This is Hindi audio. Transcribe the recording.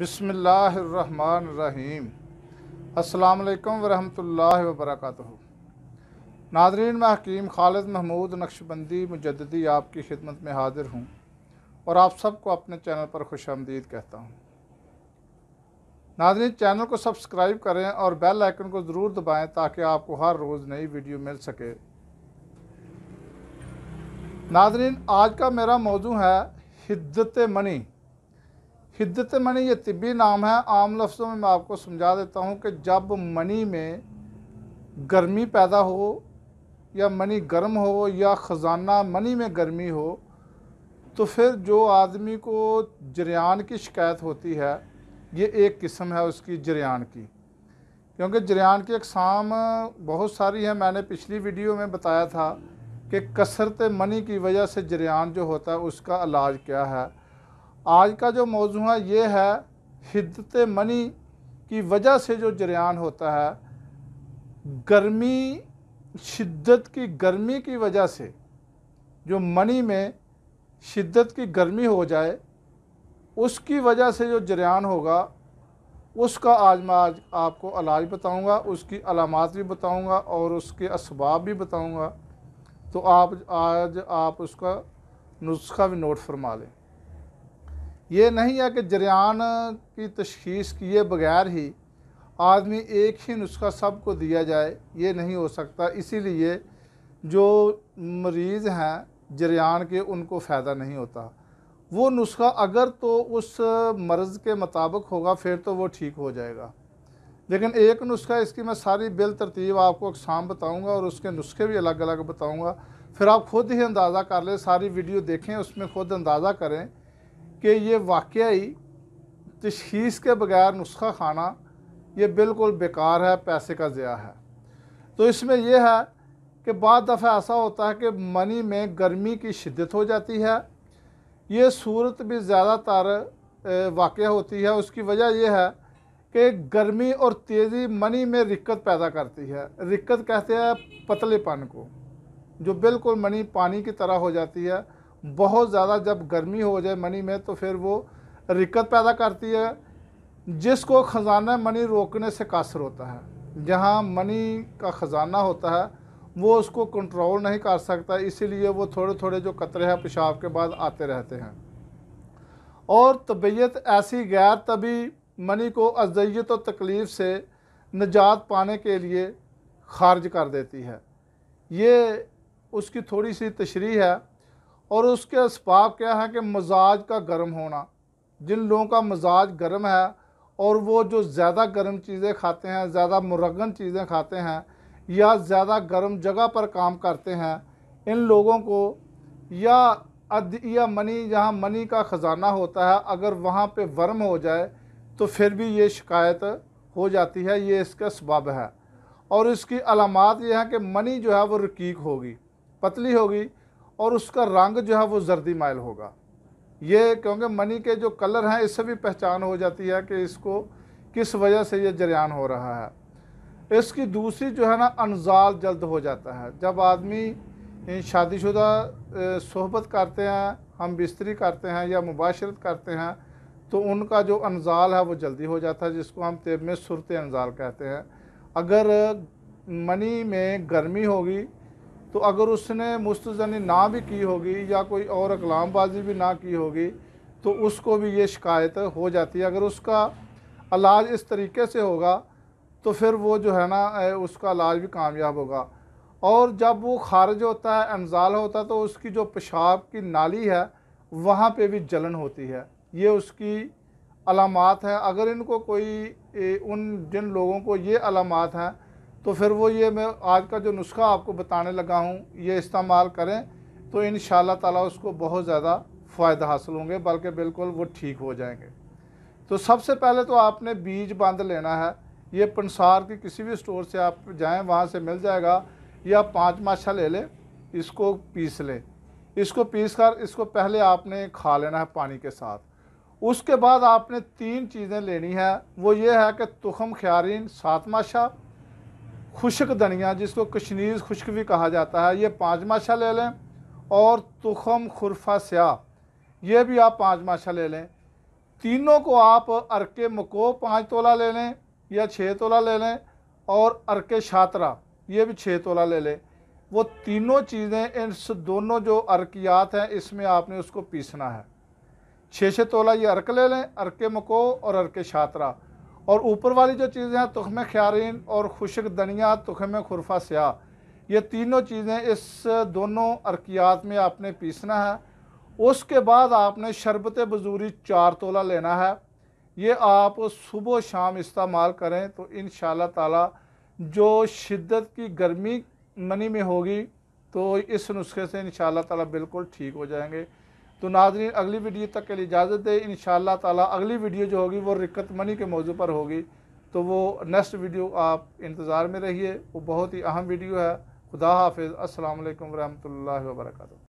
बिस्मिल्लाहिर्रहमानिर्रहीम। अस्सलामुअलैकुम वरहमतुल्लाहि वबरकातुहु। नादरीन, मैं हकीम खालिद महमूद नक्शबंदी मुजद्दिदी आपकी खिदमत में हाज़िर हूँ और आप सबको अपने चैनल पर खुशामदीद कहता हूँ। नादरीन, चैनल को सब्सक्राइब करें और बेल आइकन को ज़रूर दबाएं ताकि आपको हर रोज़ नई वीडियो मिल सके। नादरीन, आज का मेरा मौजू है शिद्दत मनी। शिद्दत मनी ये तिब्बी नाम है। आम लफ्ज़ों में मैं आपको समझा देता हूँ कि जब मनी में गर्मी पैदा हो या मनी गर्म हो या ख़जाना मनी में गर्मी हो तो फिर जो आदमी को जरियान की शिकायत होती है, ये एक किस्म है उसकी जरियान की, क्योंकि जरियान की अक़साम बहुत सारी है। मैंने पिछली वीडियो में बताया था कि कसरत मनी की वजह से जरियान जो होता है उसका इलाज क्या है। आज का जो मौजू है ये है शिद्दत मनी की वजह से जो जरियान होता है, गर्मी, शिद्दत की गर्मी की वजह से जो मनी में शिद्दत की गर्मी हो जाए उसकी वजह से जो जरियान होगा उसका आज मैं आपको इलाज बताऊंगा, उसकी अलामात भी बताऊंगा और उसके असबाब भी बताऊंगा। तो आज आप उसका नुस्खा भी नोट फरमा लें। ये नहीं है कि जरियान की तशख़ीस किए बगैर ही आदमी एक ही नुस्खा सबको दिया जाए, ये नहीं हो सकता। इसीलिए जो मरीज़ हैं जरियान के उनको फ़ायदा नहीं होता। वो नुस्खा अगर तो उस मर्ज़ के मुताबिक होगा फिर तो वो ठीक हो जाएगा, लेकिन एक नुस्खा इसकी मैं सारी बिल तरतीब आपको अक़साम बताऊँगा और उसके नुस्खे भी अलग अलग बताऊँगा। फिर आप ख़ुद ही अंदाज़ा कर लें, सारी वीडियो देखें, उसमें ख़ुद अंदाज़ा करें कि ये वाकई तशख़ीस के बग़ैर नुस्खा खाना ये बिल्कुल बेकार है, पैसे का ज़िया है। तो इसमें यह है कि बाद दफ़ा ऐसा होता है कि मनी में गर्मी की शिद्दत हो जाती है। ये सूरत भी ज़्यादातर वाक़ होती है। उसकी वजह यह है कि गर्मी और तेज़ी मनी में रिक्क़त पैदा करती है। रिक्क़त कहते हैं पतलेपन को, जो बिल्कुल मनी पानी की तरह हो जाती है। बहुत ज़्यादा जब गर्मी हो जाए मनी में तो फिर वो रिक्क़त पैदा करती है, जिसको ख़जाना मनी रोकने से कासर होता है। जहाँ मनी का ख़जाना होता है वो उसको कंट्रोल नहीं कर सकता, इसीलिए वो थोड़े थोड़े जो कतरे हैं पेशाब के बाद आते रहते हैं। और तबीयत ऐसी गैर तभी मनी को अज़ियत और तकलीफ़ से निजात पाने के लिए खारिज कर देती है। ये उसकी थोड़ी सी तशरीह है। और उसके असबाब क्या है कि मजाज का गर्म होना। जिन लोगों का मजाज गर्म है और वो जो ज़्यादा गर्म चीज़ें खाते हैं, ज़्यादा मुरगन चीज़ें खाते हैं या ज़्यादा गर्म जगह पर काम करते हैं, इन लोगों को या मनी, जहाँ मनी का ख़जाना होता है, अगर वहाँ पे वर्म हो जाए तो फिर भी ये शिकायत हो जाती है। ये इसका सबब है। और इसकी अलामात ये हैं कि मनी जो है वो रकीक होगी, पतली होगी और उसका रंग जो है वो जर्दी माइल होगा। ये क्योंकि मनी के जो कलर हैं इससे भी पहचान हो जाती है कि इसको किस वजह से ये जरियान हो रहा है। इसकी दूसरी जो है ना, अंजाल जल्द हो जाता है। जब आदमी शादीशुदा सोहबत करते हैं, हम बिस्तरी करते हैं या मुबाशरत करते हैं, तो उनका जो अंजाल है वो जल्दी हो जाता है, जिसको हम तेब में सुरत अंजाल कहते हैं। अगर मनी में गर्मी होगी तो अगर उसने मुस्तजनी ना भी की होगी या कोई और अकलामबाजी भी ना की होगी तो उसको भी ये शिकायत हो जाती है। अगर उसका इलाज इस तरीके से होगा तो फिर वो जो है ना, उसका इलाज भी कामयाब होगा। और जब वो खारिज होता है, अंजाल होता है, तो उसकी जो पेशाब की नाली है वहाँ पे भी जलन होती है। ये उसकी अलामात हैं। अगर इनको जिन लोगों को ये अलामात हैं तो फिर वो ये मैं आज का जो नुस्खा आपको बताने लगा हूँ ये इस्तेमाल करें तो इंशाल्लाह ताला उसको बहुत ज़्यादा फ़ायदा हासिल होंगे, बल्कि बिल्कुल वो ठीक हो जाएंगे। तो सबसे पहले तो आपने बीज बंद लेना है। ये पनसार की किसी भी स्टोर से आप जाएं, वहाँ से मिल जाएगा, या सातमाशा ले लें, इसको पीस लें। इसको पीस कर इसको पहले आपने खा लेना है पानी के साथ। उसके बाद आपने तीन चीज़ें लेनी है। वो ये है कि तुख़्मे ख़्यारीन, सातमाशा, खुश्क दनिया जिसको कशनीज खुश्क भी कहा जाता है, ये सातमाशा ले लें, और तुखम खुरफा स्या ये भी आप सातमाशा ले लें। तीनों को आप अरके मको 5 तोला ले लें या 6 तोला ले लें और अरके शातरा ये भी 6 तोला ले लें। वो तीनों चीज़ें इन दोनों जो अरकियात हैं इसमें आपने उसको पीसना है। 6-6 तोला ये अर्क ले लें, अरके मको और अरके शातरा, और ऊपर वाली जो चीज़ें हैं तुख़्मे ख़्यारीन और खुश्क दनिया तुख़्मे खुरफ़ा स्या, ये तीनों चीज़ें इस दोनों अरकियात में आपने पीसना है। उसके बाद आपने शरबत बजूरी 4 तोला लेना है। ये आप सुबह शाम इस्तेमाल करें तो इंशाल्लाह ताला जो शिद्दत की गर्मी मनी में होगी तो इस नुस्खे से इंशाल्लाह ताला बिल्कुल ठीक हो जाएंगे। तो नादरीन अगली वीडियो तक के लिए इजाज़त दे। इंशाल्लाह ताला अगली वीडियो जो होगी वो रिक्क़त मनी के मौजू पर होगी, तो वो नेक्स्ट वीडियो आप इंतज़ार में रहिए, वो बहुत ही अहम वीडियो है। खुदा हाफिज़, अस्सलाम वालेकुम रहमतुल्लाहि व बरकातहू।